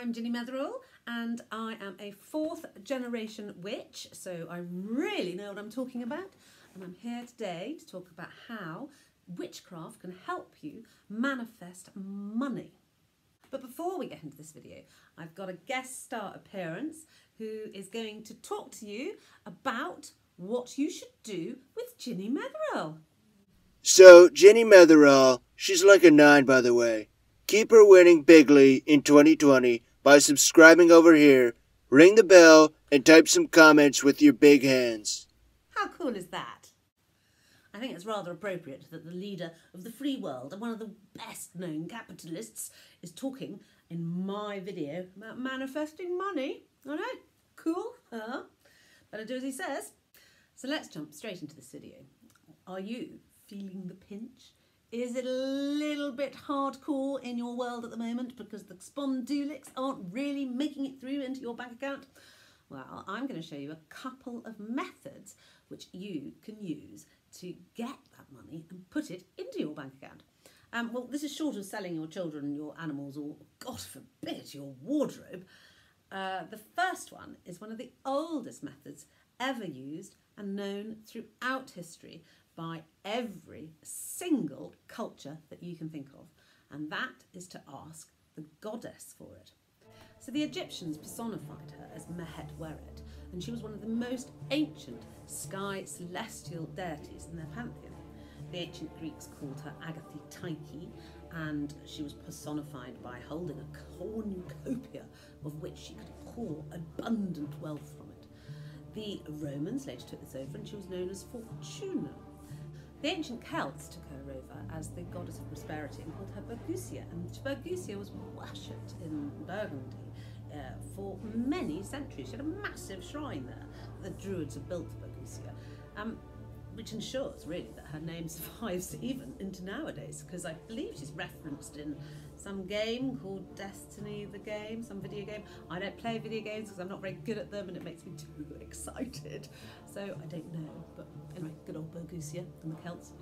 I'm Ginny Metheral and I am a 4th generation witch, so I really know what I'm talking about, and I'm here today to talk about how witchcraft can help you manifest money. But before we get into this video, I've got a guest star appearance who is going to talk to you about what you should do with Ginny Metheral. So Ginny Metheral, she's like a 9 by the way. Keep her winning bigly in 2020 by subscribing over here, ring the bell, and type some comments with your big hands. How cool is that? I think it's rather appropriate that the leader of the free world and one of the best known capitalists is talking in my video about manifesting money. I know, cool, huh? Better do as he says. So let's jump straight into this video. Are you feeling the pinch? Is it a little bit hardcore in your world at the moment because the spondulics aren't really making it through into your bank account? Well, I'm going to show you a couple of methods which you can use to get that money and put it into your bank account. Well, this is short of selling your children, your animals, or God forbid, your wardrobe. The first one is one of the oldest methods ever used and known throughout history by every single culture that you can think of, and that is to ask the goddess for it. So the Egyptians personified her as Mehetweret, and she was one of the most ancient sky celestial deities in their pantheon. The ancient Greeks called her Agathe Tyche, and she was personified by holding a cornucopia of which she could pour abundant wealth from it. The Romans later took this over and she was known as Fortuna. The ancient Celts took her over as the goddess of prosperity and called her Burgusia, and Burgusia was worshipped in Burgundy for many centuries. She had a massive shrine there that the Druids had built for Burgusia, which ensures really that her name survives even into nowadays, because I believe she's referenced in some game called Destiny the Game, some video game. I don't play video games because I'm not very good at them and it makes me too excited, so I don't know, but anyway, good old Burgusia and the Celts.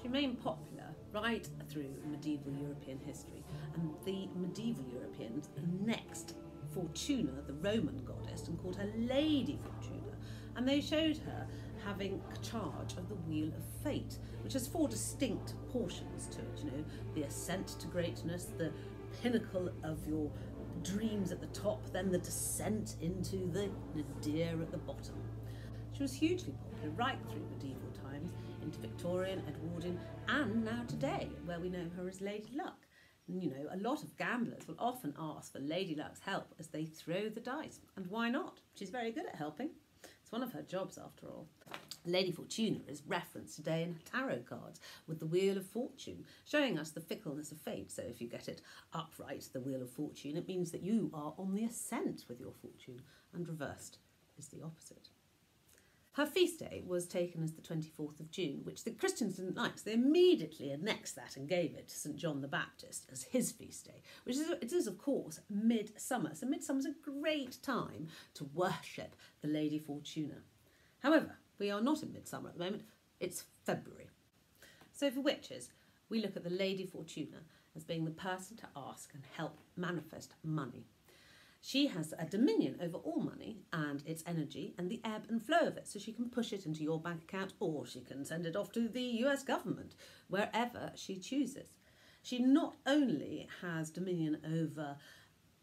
She remained popular right through medieval European history, and the medieval Europeans next Fortuna, the Roman goddess, and called her Lady Fortuna, and they showed her having charge of the Wheel of Fate, which has 4 distinct portions to it, you know, the ascent to greatness, the pinnacle of your dreams at the top, then the descent into the nadir at the bottom. She was hugely popular right through medieval times, into Victorian, Edwardian, and now today, where we know her as Lady Luck. And, you know, a lot of gamblers will often ask for Lady Luck's help as they throw the dice, and why not? She's very good at helping. One of her jobs after all. Lady Fortuna is referenced today in tarot cards with the Wheel of Fortune, showing us the fickleness of fate. So if you get it upright, the Wheel of Fortune, it means that you are on the ascent with your fortune, and reversed is the opposite. Her feast day was taken as the 24th of June, which the Christians didn't like, so they immediately annexed that and gave it to St John the Baptist as his feast day, which is, it is of course midsummer. So midsummer's a great time to worship the Lady Fortuna. However, we are not in midsummer at the moment, it's February. So for witches, we look at the Lady Fortuna as being the person to ask and help manifest money. She has a dominion over all money and its energy and the ebb and flow of it, so she can push it into your bank account, or she can send it off to the US government, wherever she chooses. She not only has dominion over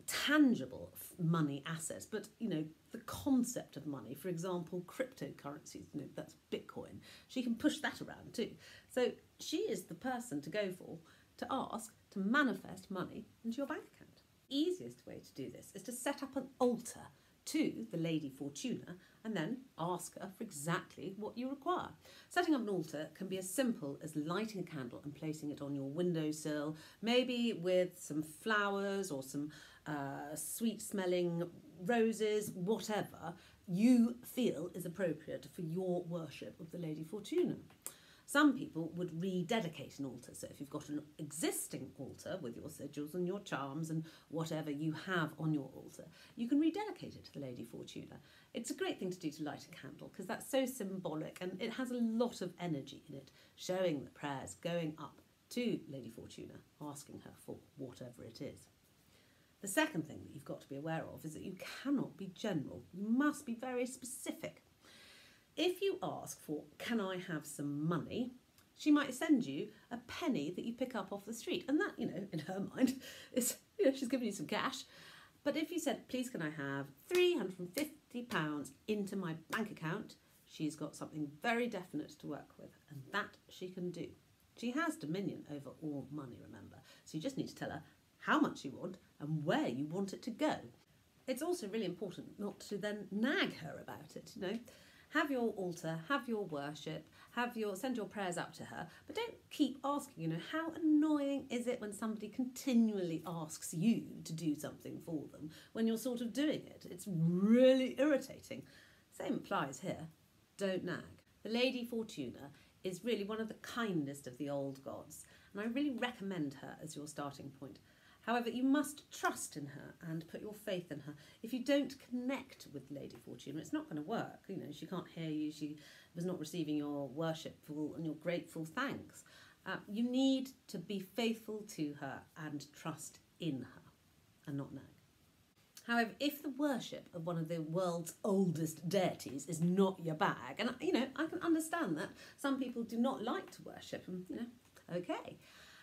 tangible money assets, but, you know, the concept of money, for example, cryptocurrencies, you know, that's Bitcoin, she can push that around too. So she is the person to go for, to ask, to manifest money into your bank account. Easiest way to do this is to set up an altar to the Lady Fortuna and then ask her for exactly what you require. Setting up an altar can be as simple as lighting a candle and placing it on your windowsill, maybe with some flowers or some sweet smelling roses, whatever you feel is appropriate for your worship of the Lady Fortuna. Some people would rededicate an altar, so if you've got an existing altar with your sigils and your charms and whatever you have on your altar, you can rededicate it to the Lady Fortuna. It's a great thing to do, to light a candle, because that's so symbolic and it has a lot of energy in it, showing the prayers going up to Lady Fortuna, asking her for whatever it is. The second thing that you've got to be aware of is that you cannot be general. You must be very specific. If you ask for, can I have some money? She might send you a penny that you pick up off the street. And that, you know, in her mind, is, you know, she's giving you some cash. But if you said, please can I have £350 into my bank account, she's got something very definite to work with, and that she can do. She has dominion over all money, remember. So you just need to tell her how much you want and where you want it to go. It's also really important not to then nag her about it, you know. Have your altar, have your worship, send your prayers up to her, but don't keep asking, you know, how annoying is it when somebody continually asks you to do something for them when you're sort of doing it? It's really irritating. Same applies here. Don't nag. The Lady Fortuna is really one of the kindest of the old gods, and I really recommend her as your starting point. However, you must trust in her and put your faith in her. If you don't connect with Lady Fortuna, it's not going to work. You know, she can't hear you, she was not receiving your worshipful and your grateful thanks. You need to be faithful to her and trust in her and not nag. However, if the worship of one of the world's oldest deities is not your bag, and, you know, I can understand that. Some people do not like to worship, and, you know, okay.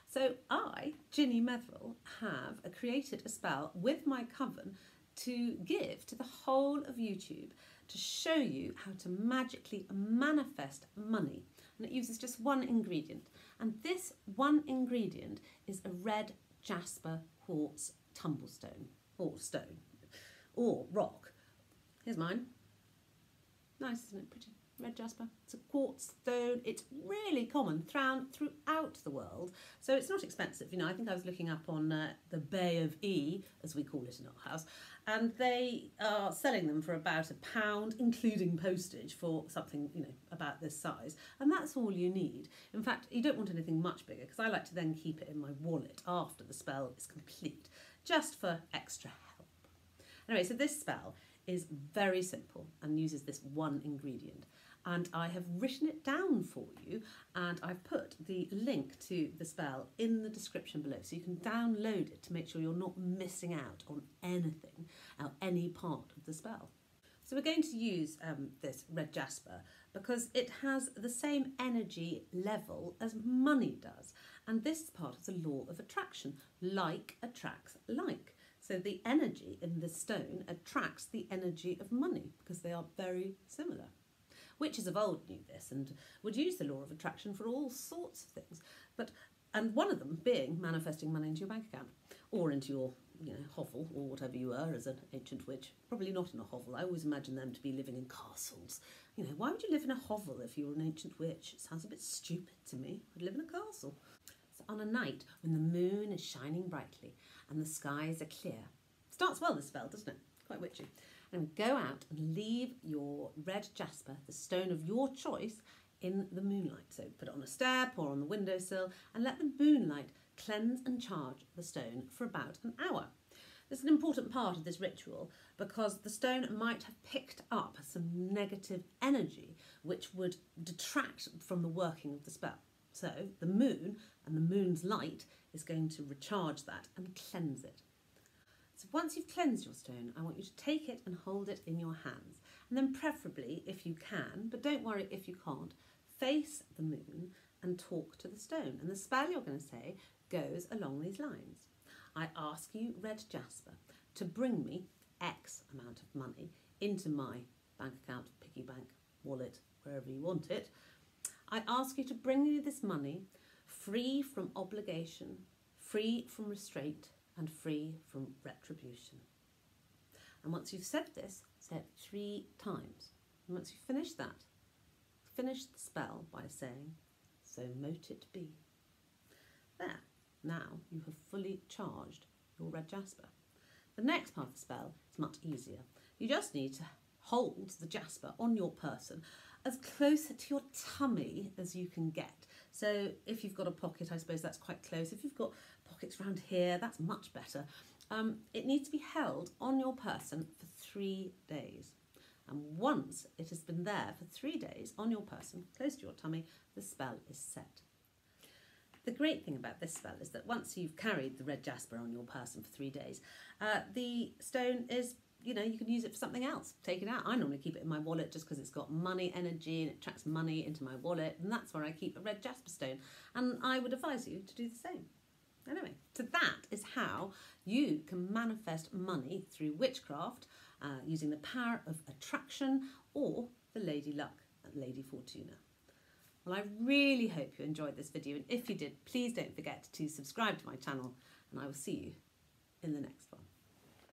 So I, Ginny Metheral, have created a spell with my coven to give to the whole of YouTube to show you how to magically manifest money. And it uses just one ingredient. And this one ingredient is a red jasper quartz tumblestone, or stone, or rock. Here's mine. Nice, isn't it? Pretty. Red jasper. It's a quartz stone. It's really common throughout the world, so it's not expensive. You know, I think I was looking up on the Bay of E, as we call it in our house, and they are selling them for about £1, including postage, for something, you know, about this size. And that's all you need. In fact, you don't want anything much bigger, because I like to then keep it in my wallet after the spell is complete, just for extra help. Anyway, so this spell is very simple and uses this one ingredient. And I have written it down for you, and I've put the link to the spell in the description below, so you can download it to make sure you're not missing out on anything, or any part of the spell. So we're going to use this red jasper because it has the same energy level as money does. And this is part of the law of attraction. Like attracts like. So the energy in the stone attracts the energy of money because they are very similar. Witches of old knew this and would use the law of attraction for all sorts of things, and one of them being manifesting money into your bank account or into your, you know, hovel or whatever you were as an ancient witch. Probably not in a hovel. I always imagine them to be living in castles. You know, why would you live in a hovel if you were an ancient witch? It sounds a bit stupid to me. I'd live in a castle. So on a night when the moon is shining brightly and the skies are clear. Starts well, this spell, doesn't it? Quite witchy. And go out and leave your red jasper, the stone of your choice, in the moonlight. So put it on a step or on the windowsill and let the moonlight cleanse and charge the stone for about an hour. This is an important part of this ritual because the stone might have picked up some negative energy which would detract from the working of the spell. So the moon and the moon's light is going to recharge that and cleanse it. So once you've cleansed your stone, I want you to take it and hold it in your hands. And then preferably, if you can, but don't worry if you can't, face the moon and talk to the stone. And the spell you're going to say goes along these lines. I ask you, red jasper, to bring me X amount of money into my bank account, piggy bank, wallet, wherever you want it. I ask you to bring me this money free from obligation, free from restraint, and free from retribution. And once you've said this, say it 3 times. And once you finish that, finish the spell by saying, so mote it be. There, now you have fully charged your red jasper. The next part of the spell is much easier. You just need to hold the jasper on your person as close to your tummy as you can get. So if you've got a pocket, I suppose that's quite close. If you've got pockets round here, that's much better. It needs to be held on your person for 3 days. And once it has been there for 3 days on your person, close to your tummy, the spell is set. The great thing about this spell is that once you've carried the red jasper on your person for 3 days, the stone is, you know, you can use it for something else. Take it out. I normally keep it in my wallet just because it's got money energy and it attracts money into my wallet, and that's where I keep a red jasper stone, and I would advise you to do the same. Anyway, so that is how you can manifest money through witchcraft, using the power of attraction or the lady luck and Lady Fortuna. Well, I really hope you enjoyed this video, and if you did, please don't forget to subscribe to my channel, and I will see you in the next one.